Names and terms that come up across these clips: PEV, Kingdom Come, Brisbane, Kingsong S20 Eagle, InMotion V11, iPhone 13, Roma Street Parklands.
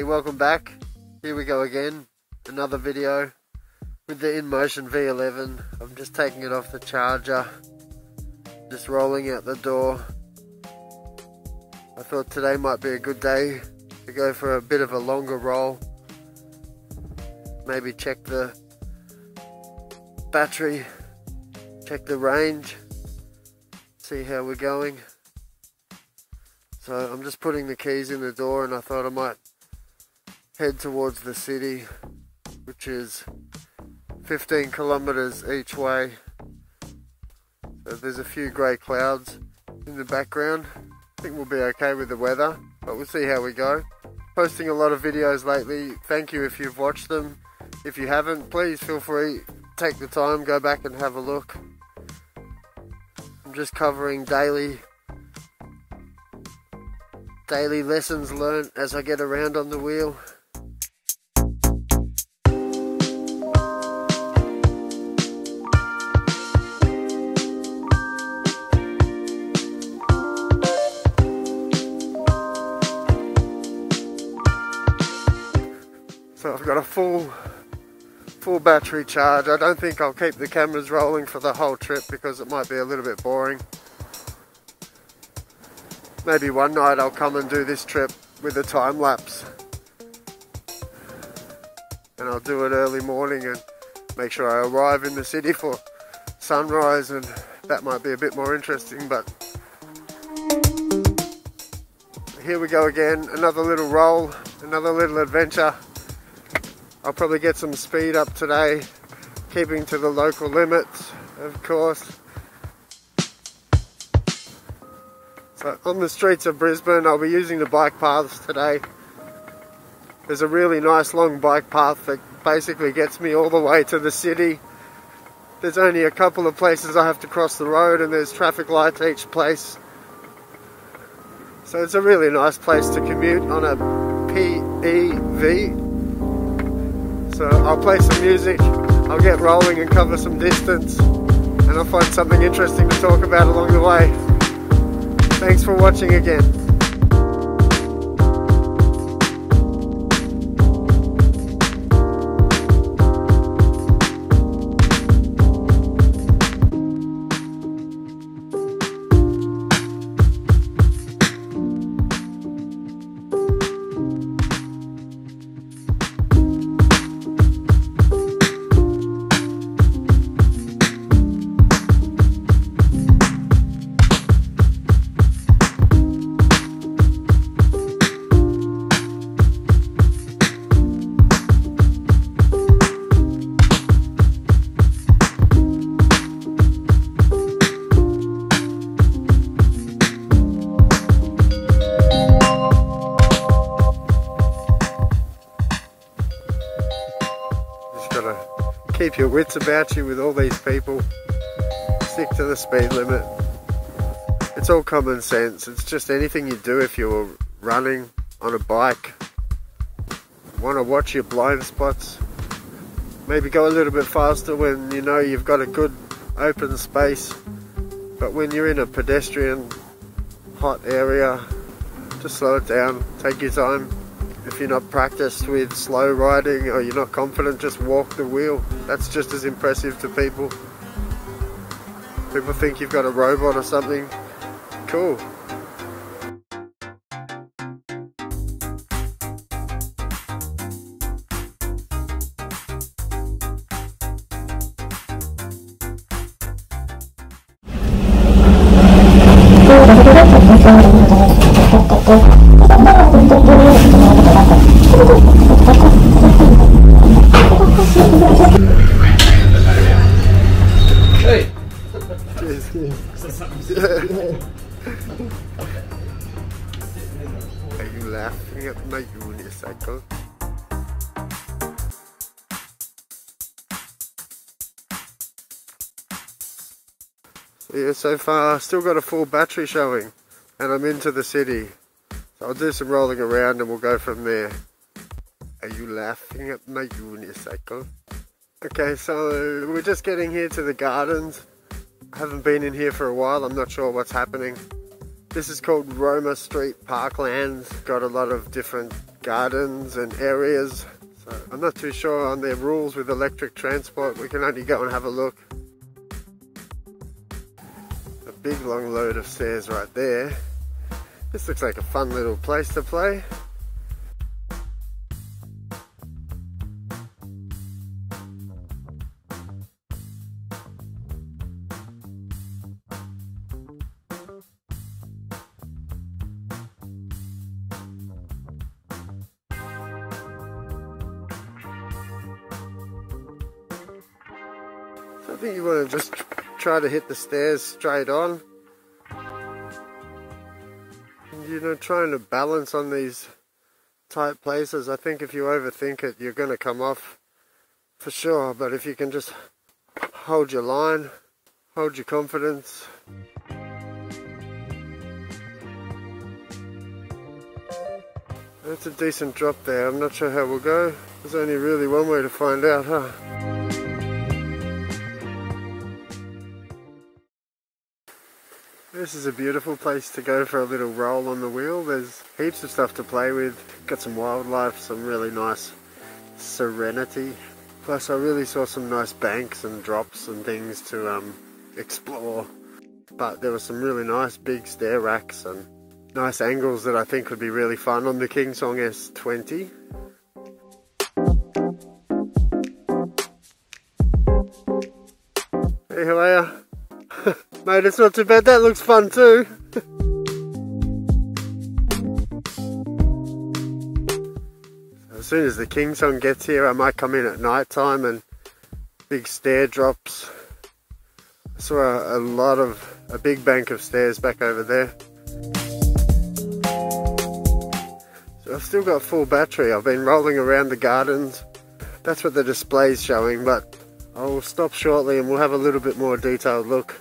Hey, welcome back. Here we go again, another video with the InMotion V11. I'm just taking it off the charger, just rolling out the door. I thought today might be a good day to go for a bit of a longer roll, maybe check the battery, check the range, see how we're going. So I'm just putting the keys in the door, and I thought I might head towards the city, which is 15 kilometers each way. So there's a few grey clouds in the background. I think we'll be okay with the weather, but we'll see how we go. Posting a lot of videos lately. Thank you if you've watched them. If you haven't, please feel free, take the time, go back and have a look. I'm just covering daily lessons learned as I get around on the wheel. So I've got a full battery charge. I don't think I'll keep the cameras rolling for the whole trip because it might be a little bit boring. Maybe one night I'll come and do this trip with a time lapse, and I'll do it early morning and make sure I arrive in the city for sunrise, and that might be a bit more interesting. But here we go again, another little roll, another little adventure. I'll probably get some speed up today, keeping to the local limits, of course. So on the streets of Brisbane, I'll be using the bike paths today. There's a really nice long bike path that basically gets me all the way to the city. There's only a couple of places I have to cross the road, and there's traffic lights each place. So it's a really nice place to commute on a PEV. So I'll play some music, I'll get rolling and cover some distance, and I'll find something interesting to talk about along the way. Thanks for watching again. Keep your wits about you with all these people. Stick to the speed limit. It's all common sense. It's just anything you do if you're running on a bike. Want to watch your blind spots. Maybe go a little bit faster when you know you've got a good open space. But when you're in a pedestrian hot area, just slow it down. Take your time. If you're not practiced with slow riding or you're not confident, just walk the wheel. That's just as impressive to people. People think you've got a robot or something. Cool. Hey! Cheers, yeah. Are you laughing at my unicycle? Yeah, so far I've still got a full battery showing, and I'm into the city. So I'll do some rolling around and we'll go from there. Are you laughing at my unicycle? Okay, so we're just getting here to the gardens. I haven't been in here for a while, I'm not sure what's happening. This is called Roma Street Parklands. Got a lot of different gardens and areas. So I'm not too sure on their rules with electric transport. We can only go and have a look. A big long load of stairs right there. This looks like a fun little place to play. I think you want to just try to hit the stairs straight on. And, you know, trying to balance on these tight places. I think if you overthink it, you're going to come off for sure. But if you can just hold your line, hold your confidence. That's a decent drop there. I'm not sure how we'll go. There's only really one way to find out, huh? This is a beautiful place to go for a little roll on the wheel. There's heaps of stuff to play with. Got some wildlife, some really nice serenity. Plus I really saw some nice banks and drops and things to explore. But there were some really nice big stair racks and nice angles that I think would be really fun on the Kingsong S20. Hey, how are ya? Mate, it's not too bad. That looks fun too. As soon as the Kingsong gets here, I might come in at night time and big stair drops. I saw a big bank of stairs back over there. So I've still got full battery. I've been rolling around the gardens. That's what the display's showing, but I'll stop shortly and we'll have a little bit more detailed look.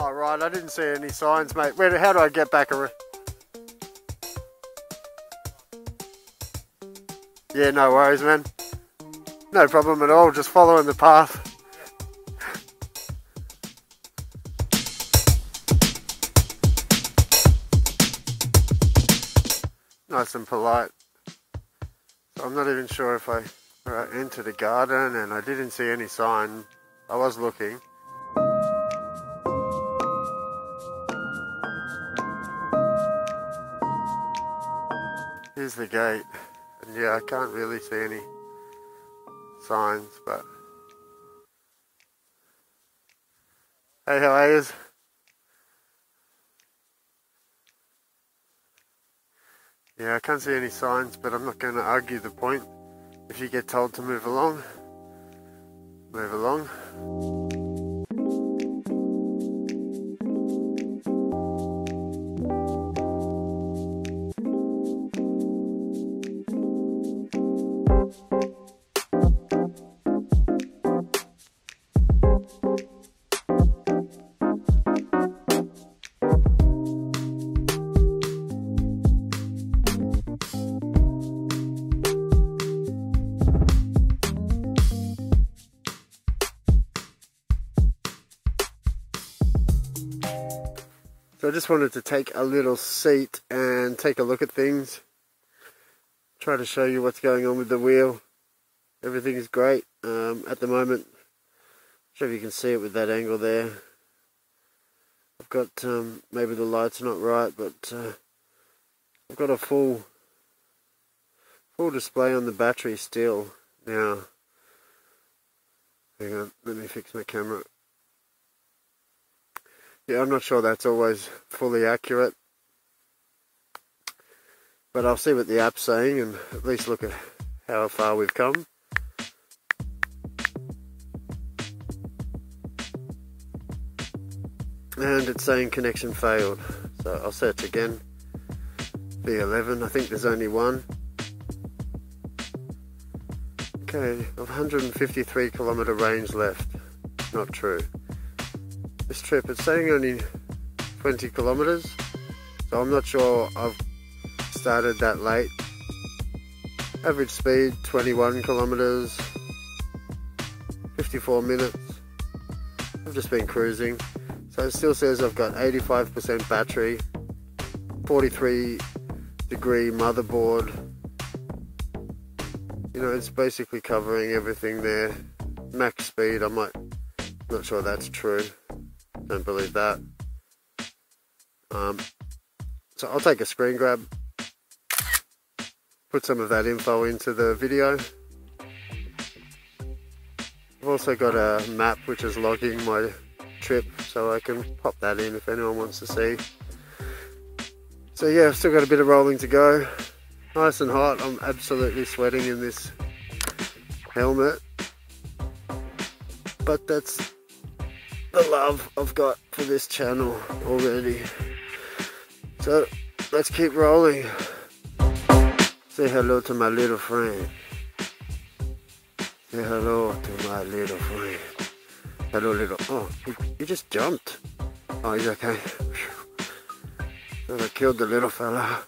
Alright, I didn't see any signs, mate. How do I get back around? Yeah, no worries, man. No problem at all, just following the path. Nice and polite. So I'm not even sure if I entered a garden, and I didn't see any sign. I was looking. Here's the gate, and yeah, I can't really see any signs, but hey, how are yous? Yeah, I can't see any signs, but I'm not going to argue the point. If you get told to move along, move along. I just wanted to take a little seat and take a look at things. Try to show you what's going on with the wheel. Everything is great at the moment. Sure if you can see it with that angle there. I've got, maybe the light's not right, but I've got a full display on the battery still now. Hang on, let me fix my camera. Yeah, I'm not sure that's always fully accurate, but I'll see what the app's saying and at least look at how far we've come. And it's saying connection failed, so I'll search again. V11, I think there's only one. Okay, 153 kilometer range left. Not true. This trip, it's saying only 20 kilometers, so I'm not sure I've started that late. Average speed 21 kilometers, 54 minutes. I've just been cruising. So it still says I've got 85% battery, 43-degree motherboard. You know, it's basically covering everything there. Max speed, I might, not sure that's true. Don't believe that. So I'll take a screen grab, put some of that info into the video. I've also got a map which is logging my trip, so I can pop that in if anyone wants to see. So yeah, I've still got a bit of rolling to go. Nice and hot. I'm absolutely sweating in this helmet, but that's the love I've got for this channel already, so let's keep rolling. Say hello to my little friend. Say hello to my little friend. Hello little, oh, he just jumped. Oh, he's okay. I killed the little fella.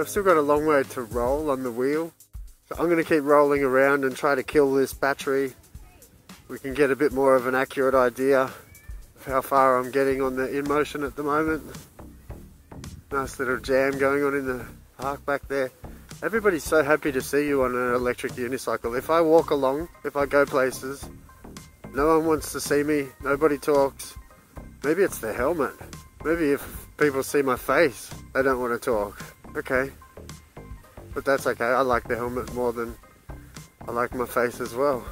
I've still got a long way to roll on the wheel, so I'm going to keep rolling around and try to kill this battery. We can get a bit more of an accurate idea of how far I'm getting on the InMotion at the moment. Nice little jam going on in the park back there. Everybody's so happy to see you on an electric unicycle. If I walk along, if I go places, no one wants to see me, nobody talks. Maybe it's the helmet. Maybe if people see my face, they don't want to talk. Okay, but that's okay. I like the helmet more than I like my face as well.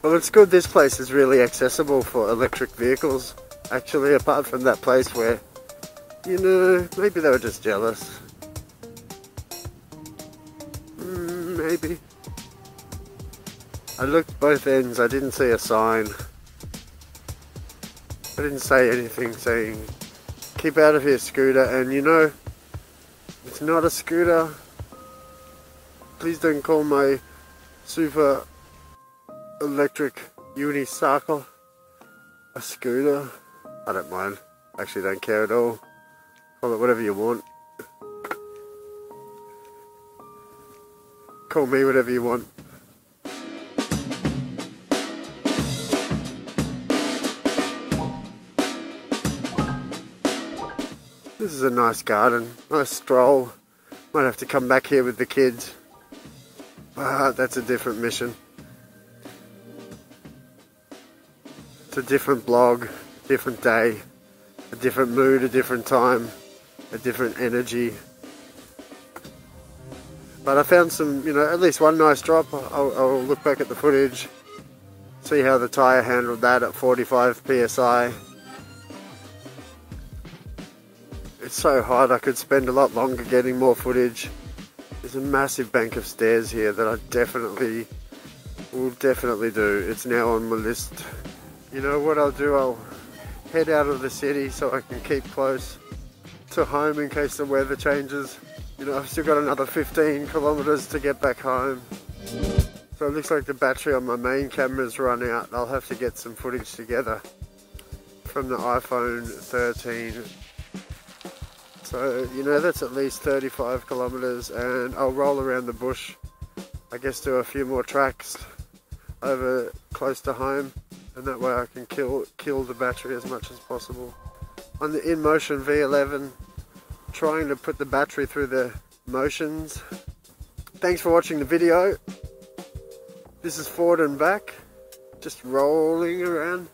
Well, it's good this place is really accessible for electric vehicles, actually, apart from that place where, you know, maybe they were just jealous. Maybe. I looked both ends, I didn't see a sign. I didn't say anything saying, keep out of here, scooter, and you know, it's not a scooter. Please don't call my super electric unicycle a scooter. I don't mind, actually don't care at all. Call it whatever you want. Call me whatever you want. This is a nice garden, nice stroll. Might have to come back here with the kids, but that's a different mission. It's a different blog, different day, a different mood, a different time, a different energy. But I found some, you know, at least one nice drop. I'll look back at the footage, see how the tyre handled that at 45 psi. It's so hard, I could spend a lot longer getting more footage. There's a massive bank of stairs here that I definitely will do. It's now on my list. You know what I'll do, I'll head out of the city so I can keep close to home in case the weather changes. You know, I've still got another 15 kilometers to get back home. So it looks like the battery on my main camera's run out. I'll have to get some footage together from the iPhone 13. So, you know, that's at least 35 kilometers and I'll roll around the bush. I guess do a few more tracks over close to home and that way I can kill the battery as much as possible. On the InMotion V11, trying to put the battery through the motions. Thanks for watching the video. This is forward and back, just rolling around.